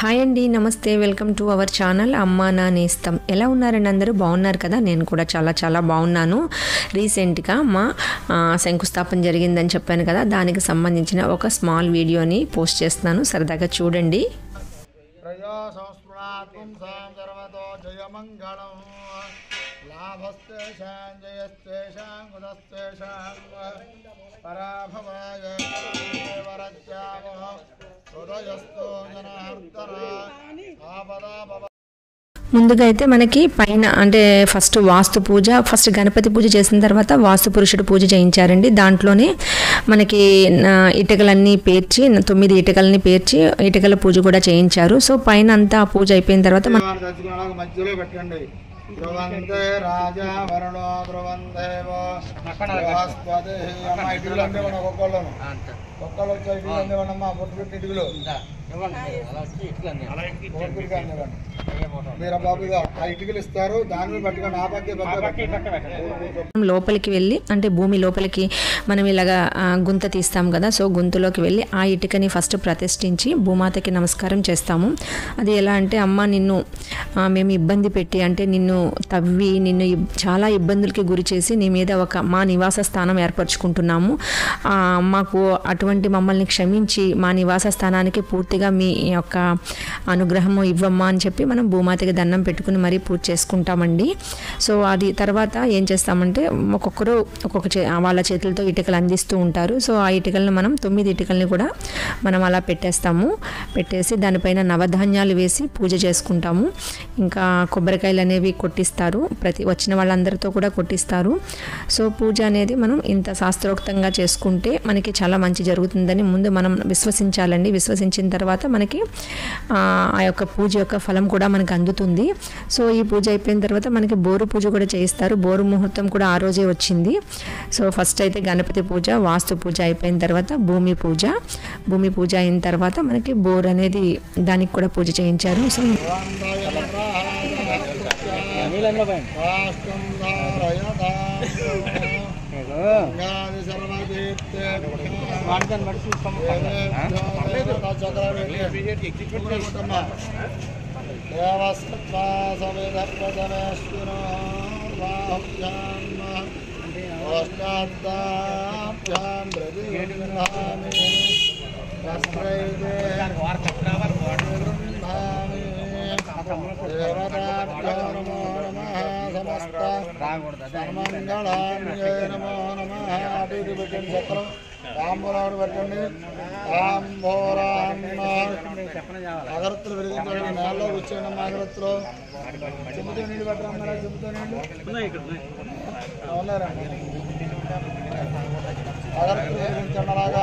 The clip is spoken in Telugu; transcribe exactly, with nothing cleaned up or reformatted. హాయ్ అండి, నమస్తే. వెల్కమ్ టు అవర్ ఛానల్ అమ్మా నా నేస్తం. ఎలా ఉన్నారండి అందరూ? బాగున్నారు కదా? నేను కూడా చాలా చాలా బాగున్నాను. రీసెంట్గా మా శంకుస్థాపన జరిగిందని చెప్పాను కదా, దానికి సంబంధించిన ఒక స్మాల్ వీడియోని పోస్ట్ చేస్తున్నాను, సరదాగా చూడండి. ముందుగా అయితే మనకి పైన అంటే ఫస్ట్ వాస్తు పూజ, ఫస్ట్ గణపతి పూజ చేసిన తర్వాత వాస్తు పురుషుడు పూజ చేయించారండి. దాంట్లోనే మనకి ఇటుకలన్నీ పేర్చి, తొమ్మిది ఇటుకలని పేర్చి ఇటుకల పూజ కూడా చేయించారు. సో పైన అంతా పూజ అయిపోయిన తర్వాత లోపలికి వెళ్ళి, అంటే భూమి లోపలికి మనం ఇలాగా గుంత తీస్తాం కదా, సో గుంతలోకి వెళ్ళి ఆ ఇటుకని ఫస్ట్ ప్రతిష్ఠించి భూమాతకి నమస్కారం చేస్తాము. అది ఎలా అంటే, అమ్మ నిన్ను మేము ఇబ్బంది పెట్టి, అంటే నిన్ను తవ్వి నిన్ను చాలా ఇబ్బందులకి గురి చేసి నీ మీద ఒక మా నివాస స్థానం ఏర్పరచుకుంటున్నాము. మాకు అటువంటి మమ్మల్ని క్షమించి మా నివాస స్థానానికి పూర్తిగా మీ యొక్క అనుగ్రహము ఇవ్వమ్మా అని చెప్పి మనం భూమాతకి దండం పెట్టుకుని మరీ పూజ చేసుకుంటామండి. సో అది తర్వాత ఏం చేస్తామంటే, ఒక్కొక్కరు ఒక్కొక్క వాళ్ళ చేతులతో ఇటుకలు అందిస్తూ ఉంటారు. సో ఆ ఇటుకలను మనం తొమ్మిది ఇటుకల్ని కూడా మనం అలా పెట్టేస్తాము. పెట్టేసి దానిపైన నవధాన్యాలు వేసి పూజ చేసుకుంటాము. ఇంకా కొబ్బరికాయలు అనేవి కొట్టిస్తారు, ప్రతి వచ్చిన వాళ్ళందరితో కూడా కొట్టిస్తారు. సో పూజ అనేది మనం ఇంత శాస్త్రోక్తంగా చేసుకుంటే మనకి చాలా మంచి జరుగుతుందని ముందు మనం విశ్వసించాలండి. విశ్వసించిన తర్వాత మనకి ఆ యొక్క పూజ యొక్క ఫలం కూడా మనకు అందుతుంది. సో ఈ పూజ అయిపోయిన తర్వాత మనకి బోరు పూజ కూడా చేయిస్తారు. బోరు ముహూర్తం కూడా ఆ రోజే వచ్చింది. సో ఫస్ట్ అయితే గణపతి పూజ, వాస్తు పూజ అయిపోయిన తర్వాత భూమి పూజ, భూమి పూజ అయిన తర్వాత మనకి బోరు అనేది దానికి కూడా పూజ చేయించారు. సో అగరత్తులు వెలిగించండి, నేలలో కూర్చోండి. అగరత్తులు చెబుతూ నీళ్ళు పెట్టరా? చెబుతూ నీళ్ళు అవునారా? అగరత్తులు వెలిగించండి. అలాగా